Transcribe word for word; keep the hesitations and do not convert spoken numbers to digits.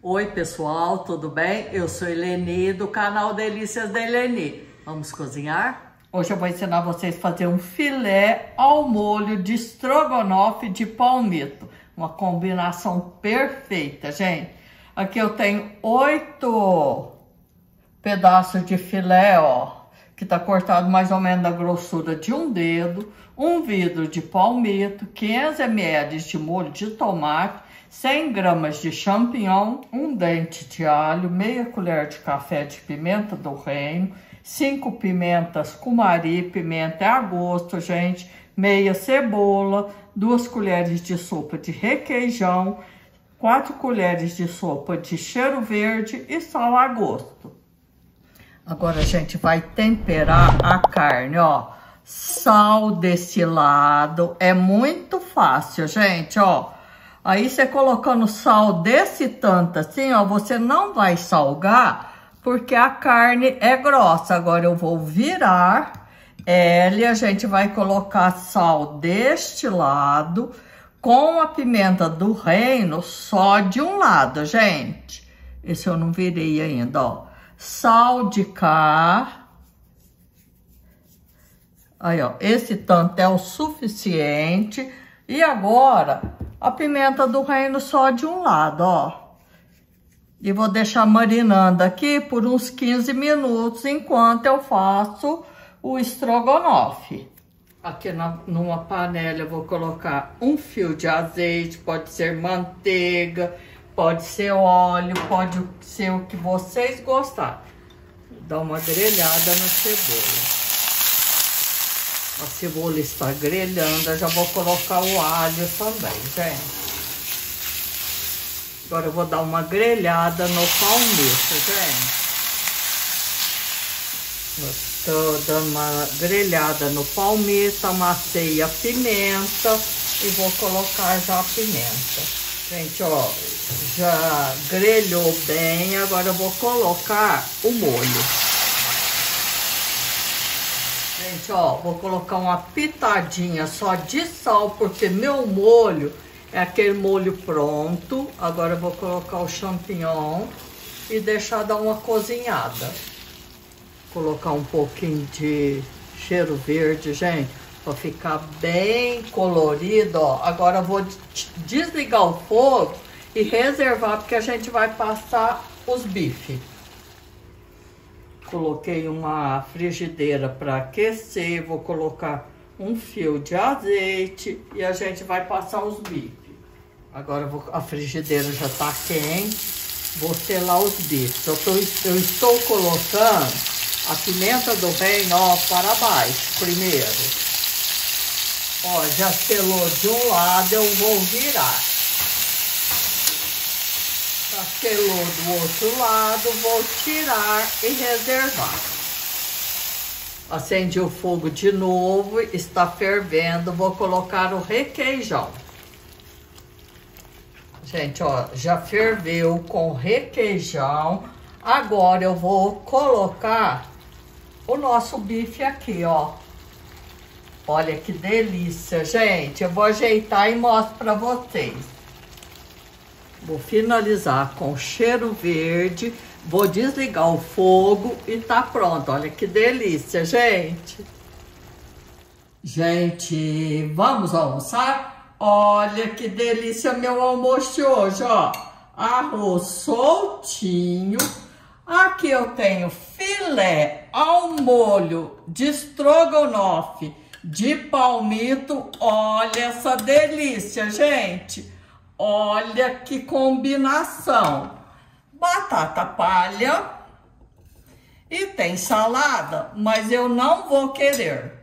Oi pessoal, tudo bem? Eu sou Eleni do canal Delícias da Eleni. Vamos cozinhar? Hoje eu vou ensinar vocês a fazer um filé ao molho de estrogonofe de palmito. Uma combinação perfeita, gente. Aqui eu tenho oito pedaços de filé, ó, que tá cortado mais ou menos na grossura de um dedo, um vidro de palmito, quinhentos mililitros de molho de tomate, cem gramas de champignon, um dente de alho, meia colher de café de pimenta do reino, cinco pimentas cumari, pimenta é a gosto, gente, meia cebola, duas colheres de sopa de requeijão, quatro colheres de sopa de cheiro verde e sal a gosto. Agora a gente vai temperar a carne, ó. Sal destilado. É muito fácil, gente, ó. Aí você colocando sal desse tanto assim, ó, você não vai salgar, porque a carne é grossa. Agora eu vou virar ela e a gente vai colocar sal destilado com a pimenta do reino só de um lado, gente. Esse eu não virei ainda, ó. Sal de cá, aí ó, esse tanto é o suficiente. E agora, a pimenta do reino só de um lado, ó. E vou deixar marinando aqui por uns quinze minutos, enquanto eu faço o estrogonofe. Aqui na, numa panela eu vou colocar um fio de azeite, pode ser manteiga, pode ser óleo, pode ser o que vocês gostarem. Dá uma grelhada na cebola. A cebola está grelhando, eu já vou colocar o alho também, gente. Agora eu vou dar uma grelhada no palmito, gente. Estou dando uma grelhada no palmito, amassei a pimenta e vou colocar já a pimenta. Gente, ó, já grelhou bem, agora eu vou colocar o molho. Gente, ó, vou colocar uma pitadinha só de sal, porque meu molho é aquele molho pronto. Agora eu vou colocar o champignon e deixar dar uma cozinhada. Colocar um pouquinho de cheiro verde, gente. Pra ficar bem colorido, ó. Agora eu vou desligar o fogo e reservar, porque a gente vai passar os bifes. Coloquei uma frigideira para aquecer, vou colocar um fio de azeite e a gente vai passar os bifes. Agora vou, a frigideira já tá quente, vou selar os bifes. Eu, tô, eu estou colocando a pimenta do reino, ó, para baixo primeiro. Ó, já selou de um lado, eu vou virar. Já selou do outro lado, vou tirar e reservar. Acendi o fogo de novo, está fervendo, vou colocar o requeijão. Gente, ó, já ferveu com requeijão. Agora eu vou colocar o nosso bife aqui, ó. Olha que delícia, gente. Eu vou ajeitar e mostro para vocês. Vou finalizar com cheiro verde. Vou desligar o fogo e tá pronto. Olha que delícia, gente. Gente, vamos almoçar? Olha que delícia meu almoço de hoje, ó. Arroz soltinho. Aqui eu tenho filé ao molho de estrogonofe de palmito. Olha essa delícia, gente. Olha que combinação. Batata palha. E tem salada, mas eu não vou querer.